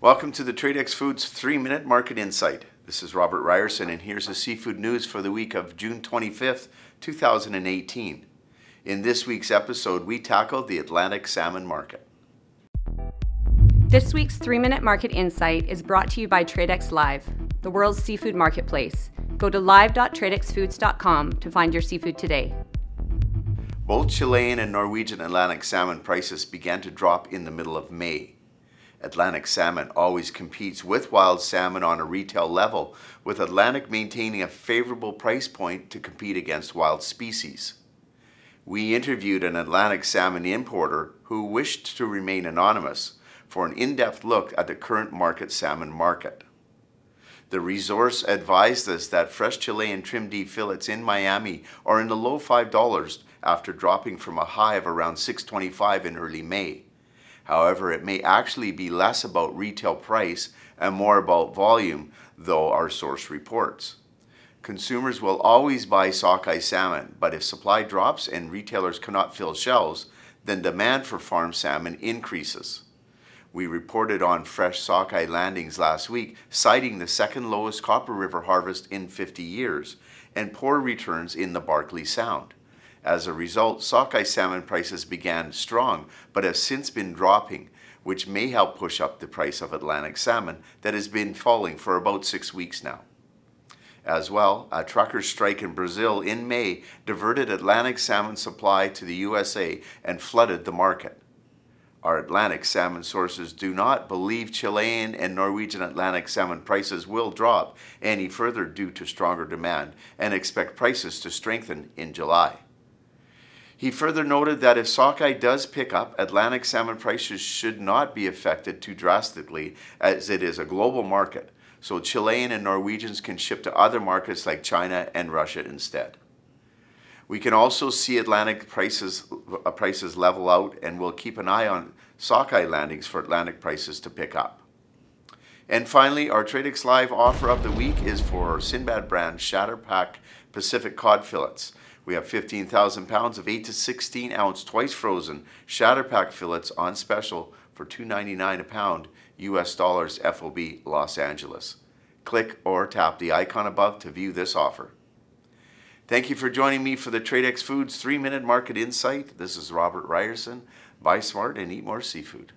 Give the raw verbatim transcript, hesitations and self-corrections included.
Welcome to the Tradex Foods three minute Market Insight. This is Robert Reierson, and here's the seafood news for the week of June twenty-fifth, two thousand eighteen. In this week's episode, we tackled the Atlantic salmon market. This week's three minute Market Insight is brought to you by Tradex Live, the world's seafood marketplace. Go to live dot tradex foods dot com to find your seafood today. Both Chilean and Norwegian Atlantic salmon prices began to drop in the middle of May. Atlantic salmon always competes with wild salmon on a retail level, with Atlantic maintaining a favorable price point to compete against wild species. We interviewed an Atlantic salmon importer who wished to remain anonymous for an in-depth look at the current market salmon market. The resource advised us that fresh Chilean trim D fillets in Miami are in the low five dollars after dropping from a high of around six twenty-five in early May. However, it may actually be less about retail price and more about volume, though our source reports. Consumers will always buy sockeye salmon, but if supply drops and retailers cannot fill shelves, then demand for farm salmon increases. We reported on fresh sockeye landings last week, citing the second lowest Copper River harvest in fifty years and poor returns in the Barclay Sound. As a result, sockeye salmon prices began strong but have since been dropping, which may help push up the price of Atlantic salmon that has been falling for about six weeks now. As well, a truckers' strike in Brazil in May diverted Atlantic salmon supply to the U S A and flooded the market. Our Atlantic salmon sources do not believe Chilean and Norwegian Atlantic salmon prices will drop any further due to stronger demand and expect prices to strengthen in July. He further noted that if sockeye does pick up, Atlantic salmon prices should not be affected too drastically, as it is a global market, so Chilean and Norwegians can ship to other markets like China and Russia instead. We can also see Atlantic prices, uh, prices level out, and we'll keep an eye on sockeye landings for Atlantic prices to pick up. And finally, our Tradex Live offer of the week is for Sinbad brand Shatterpack Pacific cod fillets. We have fifteen thousand pounds of eight to sixteen ounce twice frozen Shatterpack fillets on special for two ninety-nine a pound, U S dollars F O B Los Angeles. Click or tap the icon above to view this offer. Thank you for joining me for the Tradex Foods three minute Market Insight. This is Robert Reierson. Buy smart and eat more seafood.